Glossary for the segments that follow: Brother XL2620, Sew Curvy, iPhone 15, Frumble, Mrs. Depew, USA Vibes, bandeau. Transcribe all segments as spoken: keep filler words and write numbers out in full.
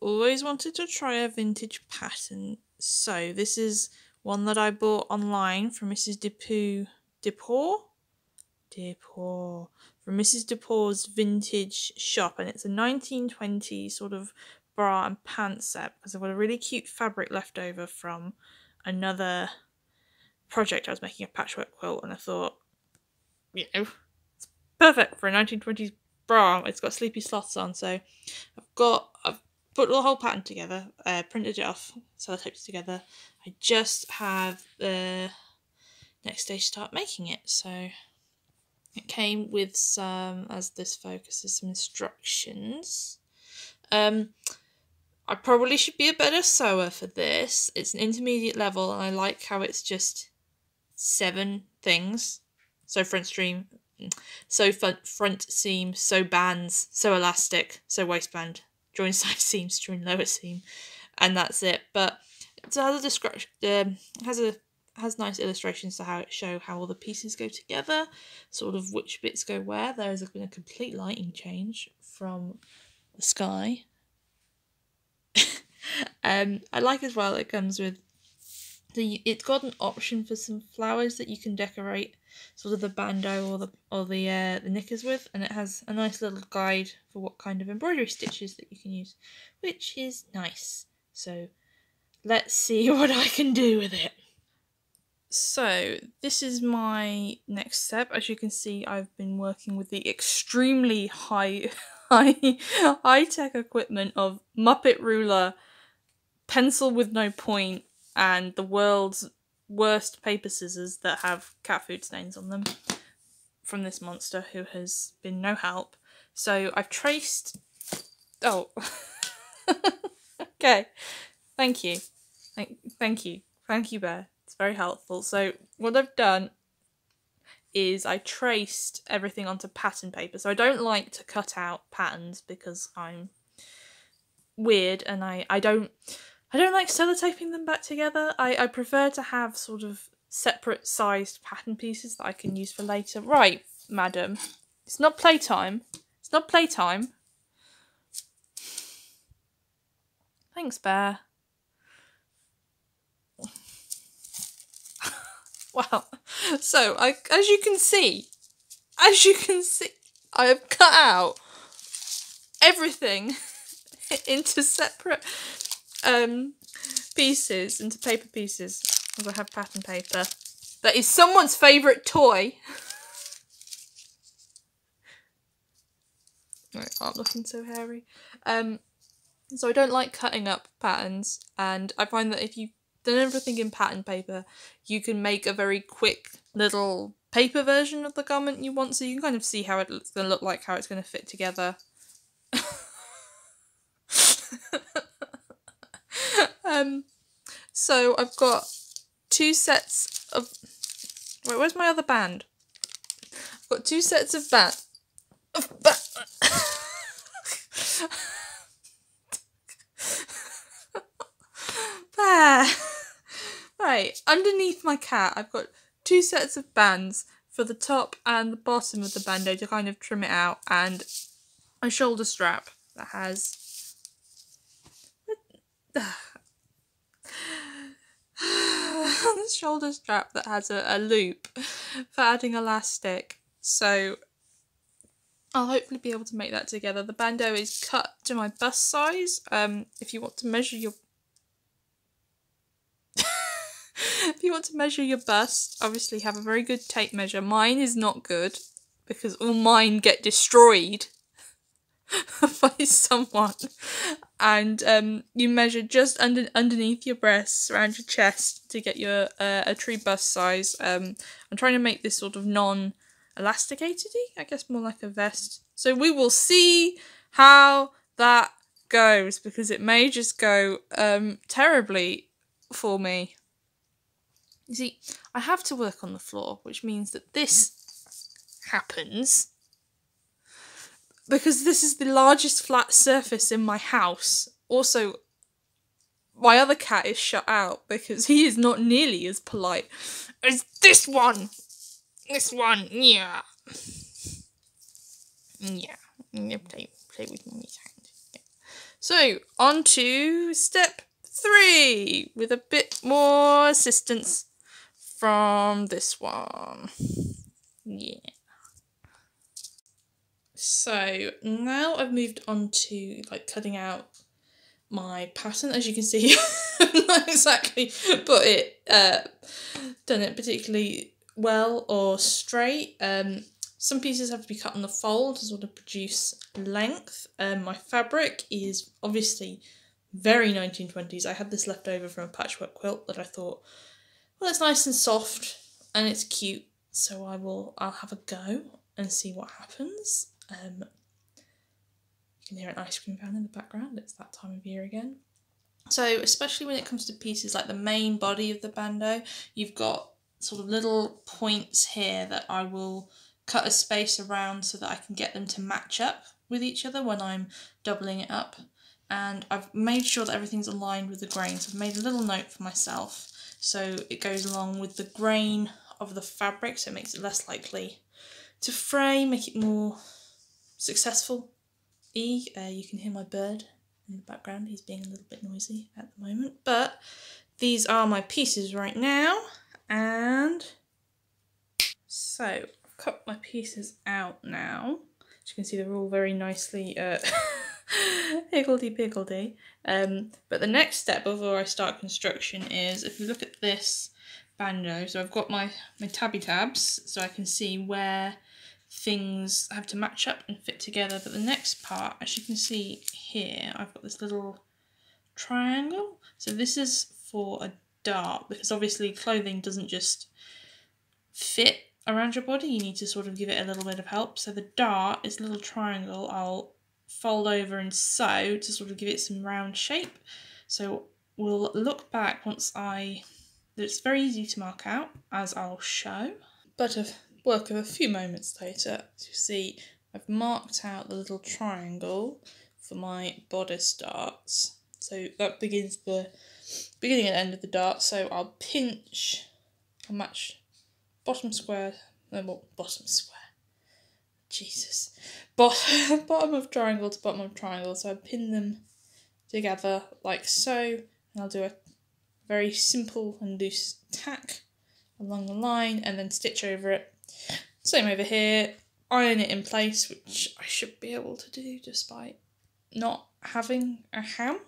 always wanted to try a vintage pattern. So this is one that I bought online from Missus Depew, Depew? Depew. From Missus Depew's vintage shop, and it's a nineteen twenty sort of bra and pants set because I've got a really cute fabric left over from another project. I was making a patchwork quilt and I thought, you know, it's perfect for a nineteen twenties bra. It's got sleepy sloths on, so I've got, I've put the whole pattern together, uh, printed it off, sellotaped it together. I just have the next day to start making it. So it came with some, as this focuses, some instructions. Um, I probably should be a better sewer for this. It's an intermediate level and I like how it's just seven things. So front stream, so front, front seam, so bands, so elastic, so waistband, join side seams, join lower seam, and that's it. But it has a description, um, has a has nice illustrations to how it show how all the pieces go together, sort of which bits go where. There has been a complete lighting change from the sky. um, I like as well it comes with the, it's got an option for some flowers that you can decorate sort of the bandeau or the or the uh, the knickers with, and it has a nice little guide for what kind of embroidery stitches that you can use, which is nice. So let's see what I can do with it. So this is my next step. As you can see, I've been working with the extremely high high high-tech equipment of Muppet ruler, pencil with no point, and the world's worst paper scissors that have cat food stains on them from this monster who has been no help. So I've traced, oh okay, thank you, thank, thank you, thank you Bear, it's very helpful. So what I've done is I traced everything onto pattern paper. So I don't like to cut out patterns because I'm weird and I, I don't I don't like sellotaping them back together. I, I prefer to have sort of separate sized pattern pieces that I can use for later. Right, madam. It's not playtime. It's not playtime. Thanks, Bear. Wow. So, I, as you can see, as you can see, I have cut out everything into separate um, pieces, into paper pieces, as I have pattern paper. That is someone's favourite toy. Right, I'm looking so hairy. Um, so I don't like cutting up patterns, and I find that if you done everything in pattern paper, you can make a very quick little paper version of the garment you want, so you can kind of see how it's going to look like, how it's going to fit together. um, so I've got two sets of, wait, where's my other band? I've got two sets of bat. Of bat. There. Right, underneath my cat I've got two sets of bands for the top and the bottom of the bandeau to kind of trim it out, and a shoulder strap that has a shoulder strap that has a, a loop for adding elastic. So I'll hopefully be able to make that together. The bandeau is cut to my bust size. Um, if you want to measure your If you want to measure your bust, obviously have a very good tape measure. Mine is not good because all mine get destroyed by someone. And um, you measure just under underneath your breasts, around your chest, to get your uh, a true bust size. Um, I'm trying to make this sort of non-elasticated-y, I guess more like a vest. So we will see how that goes because it may just go um, terribly for me. You see, I have to work on the floor, which means that this happens because this is the largest flat surface in my house. Also, my other cat is shut out because he is not nearly as polite as this one. This one, yeah. Yeah, I'm going to play, play with mommy's hand. Yeah. So on to step three with a bit more assistance from this one. Yeah. So now I've moved on to like cutting out my pattern. As you can see, not exactly put it uh done it particularly well or straight. Um some pieces have to be cut on the fold to sort of produce length. Um my fabric is obviously very nineteen twenties. I had this left over from a patchwork quilt that I thought, well, it's nice and soft and it's cute, so I will I'll have a go and see what happens. Um you can hear an ice cream van in the background. It's that time of year again. So especially when it comes to pieces like the main body of the bandeau, you've got sort of little points here that I will cut a space around so that I can get them to match up with each other when I'm doubling it up. And I've made sure that everything's aligned with the grain. So I've made a little note for myself so it goes along with the grain of the fabric, so it makes it less likely to fray, make it more successful. E, uh, you can hear my bird in the background. He's being a little bit noisy at the moment, but these are my pieces right now. And so I've cut my pieces out now. As you can see, they're all very nicely uh, higgledy-piggledy. Um, but the next step before I start construction is, if you look at this bandeau, so I've got my, my tabby tabs so I can see where things have to match up and fit together. But the next part, as you can see here, I've got this little triangle. So this is for a dart, because obviously clothing doesn't just fit around your body, you need to sort of give it a little bit of help. So the dart is a little triangle I'll fold over and sew to sort of give it some round shape. So we'll look back once I... It's very easy to mark out, as I'll show. But of work of a few moments later, as you see, I've marked out the little triangle for my bodice darts. So that begins the beginning and end of the dart. So I'll pinch, I'll match bottom square, no, well, bottom square, Jesus, bottom, bottom of triangle to bottom of triangle. So I pin them together like so, and I'll do a very simple and loose tack along the line and then stitch over it. Same over here, iron it in place, which I should be able to do despite not having a ham.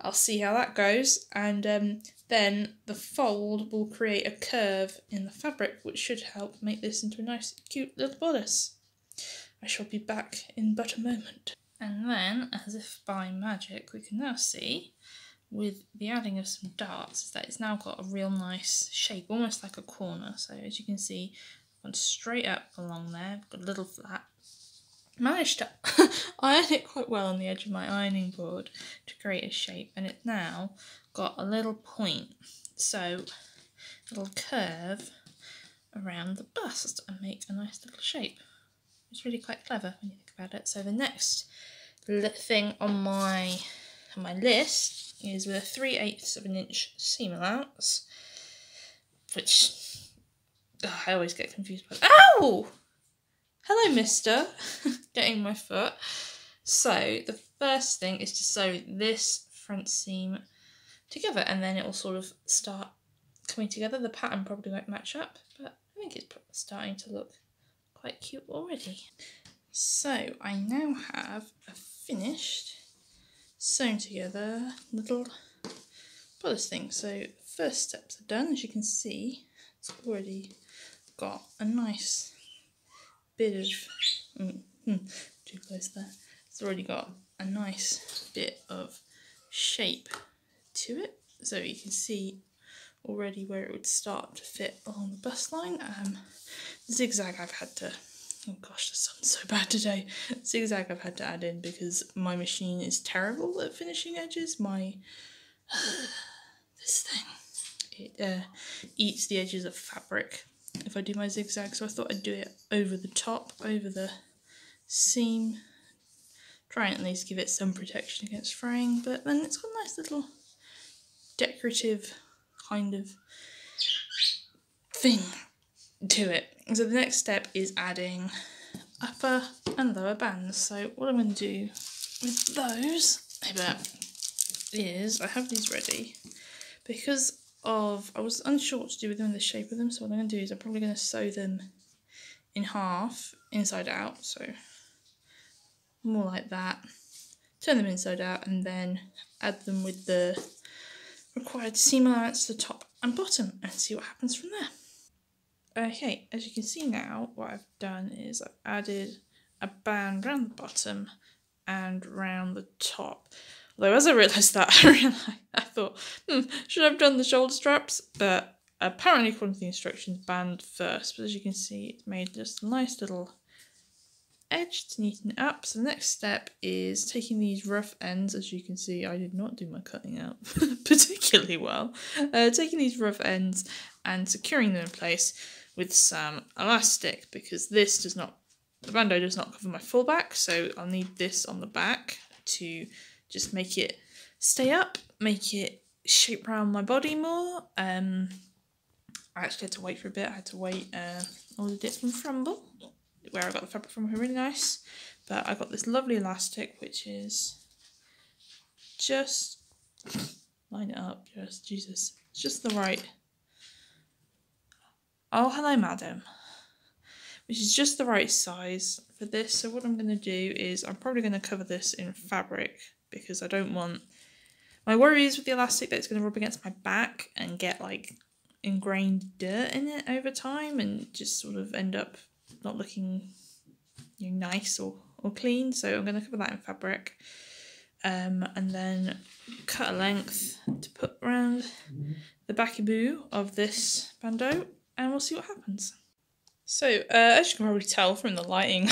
I'll see how that goes. And um, then the fold will create a curve in the fabric, which should help make this into a nice, cute little bodice. I shall be back in but a moment. And then, as if by magic, we can now see, with the adding of some darts, is that it's now got a real nice shape, almost like a corner. So as you can see, I've gone straight up along there, I've got a little flat. Managed to iron it quite well on the edge of my ironing board to create a shape, and it's now got a little point, so a little curve around the bust and make a nice little shape. It's really quite clever when you think about it. So the next thing on my on my list is with a three eighths of an inch seam allowance, which oh, I always get confused by. Ow! Hello, mister. Getting my foot. So the first thing is to sew this front seam together, and then it will sort of start coming together. The pattern probably won't match up, but I think it's starting to look quite cute already. So I now have a finished sewn together little bodice thing. So first steps are done. As you can see, it's already got a nice bit of mm, mm, too close there. It's already got a nice bit of shape to it. So you can see already where it would start to fit along the bust line. Um, zigzag I've had to Oh gosh, the sun's so bad today. Zigzag I've had to add in because my machine is terrible at finishing edges. My, this thing, it uh, eats the edges of fabric if I do my zigzag. So I thought I'd do it over the top, over the seam. Try and at least give it some protection against fraying. But then it's got a nice little decorative kind of thing to it. So the next step is adding upper and lower bands. So what I'm going to do with those about is I have these ready because of I was unsure what to do with them and the shape of them, so what I'm going to do is I'm probably going to sew them in half inside out, so more like that, turn them inside out and then add them with the required seam allowance to the top and bottom and see what happens from there. Okay, as you can see now, what I've done is I've added a band round the bottom and round the top. Although as I realised that, I, realized, I thought, hmm, should I have done the shoulder straps? But apparently according to the instructions, band first. But as you can see, it's made just a nice little edge to neaten it up. So the next step is taking these rough ends. As you can see, I did not do my cutting out particularly well. Uh, taking these rough ends and securing them in place with some elastic, because this does not, the bandeau does not cover my full back, so I'll need this on the back to just make it stay up, make it shape around my body more. Um, I actually had to wait for a bit. I had to wait, uh, ordered it from Frumble, where I got the fabric from, her, really nice. But I got this lovely elastic, which is just, line it up, yes, Jesus. It's just the right, oh, hello, madam. Which is just the right size for this. So what I'm going to do is I'm probably going to cover this in fabric, because I don't want, my worry is with the elastic that it's going to rub against my back and get like ingrained dirt in it over time and just sort of end up not looking, you know, nice or, or clean. So I'm going to cover that in fabric, um, and then cut a length to put around the bakiboo of this bandeau, and we'll see what happens. So, uh, as you can probably tell from the lighting,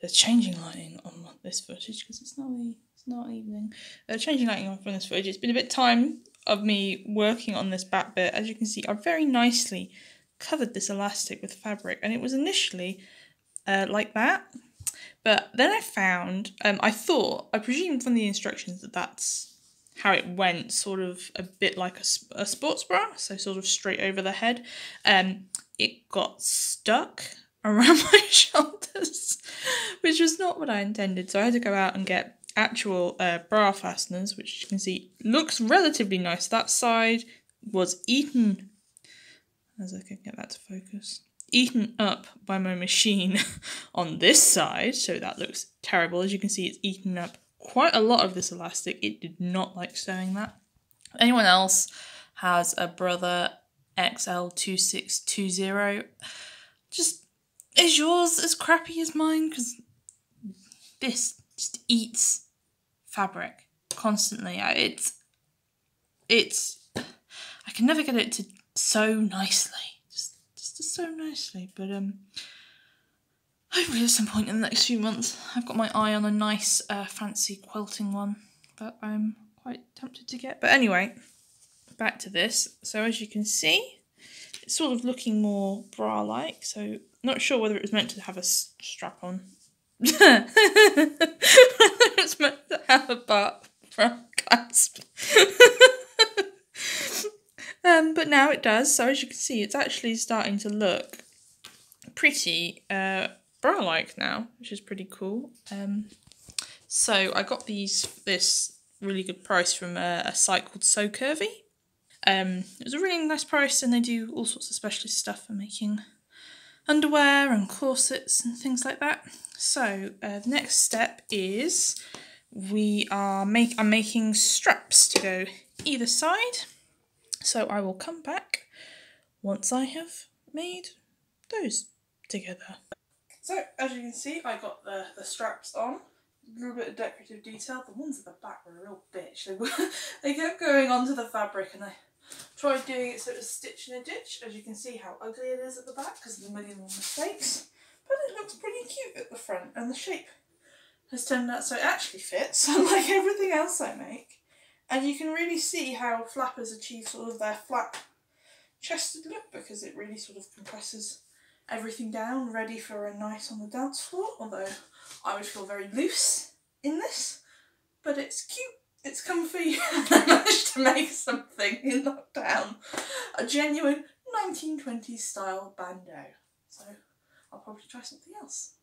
the changing lighting on this footage, because it's not the, it's not evening, the uh, changing lighting on this footage, it's been a bit time of me working on this back bit. As you can see, I very nicely covered this elastic with fabric, and it was initially uh, like that, but then I found, um, I thought, I presumed from the instructions that that's how it went, sort of a bit like a, a sports bra, so sort of straight over the head. Um, it got stuck around my shoulders, which was not what I intended. So I had to go out and get actual uh, bra fasteners, which you can see looks relatively nice. That side was eaten, as I can get that to focus, eaten up by my machine on this side. So that looks terrible. As you can see, it's eaten up quite a lot of this elastic. It did not like sewing that. If anyone else has a Brother X L two six two zero, just, is yours as crappy as mine? Because this just eats fabric constantly. It's, it's, I can never get it to sew nicely, just, just to sew nicely, but um, hopefully at some point in the next few months, I've got my eye on a nice uh, fancy quilting one that I'm quite tempted to get, but anyway, back to this. So as you can see, it's sort of looking more bra-like, so not sure whether it was meant to have a strap on, whether it's meant to have a bar bra clasp, um, but now it does. So as you can see, it's actually starting to look pretty uh, bra-like now, which is pretty cool. Um, so I got these this really good price from a, a site called Sew Curvy. Um, it was a really nice price, and they do all sorts of specialist stuff for making underwear and corsets and things like that. So uh, the next step is we are make I'm making straps to go either side. So I will come back once I have made those together. So as you can see, I got the, the straps on. A little bit of decorative detail. The ones at the back were a real bitch. They were, they kept going onto the fabric, and I tried doing it so it was stitch in a ditch. As you can see how ugly it is at the back because of the million mistakes, but it looks pretty cute at the front, and the shape has turned out so it actually fits, unlike everything else I make. And you can really see how flappers achieve sort of their flat chested look, because it really sort of compresses everything down, ready for a night on the dance floor, although I would feel very loose in this, but it's cute, it's comfy, and I managed to make something in lockdown, a genuine nineteen twenties style bandeau, so I'll probably try something else.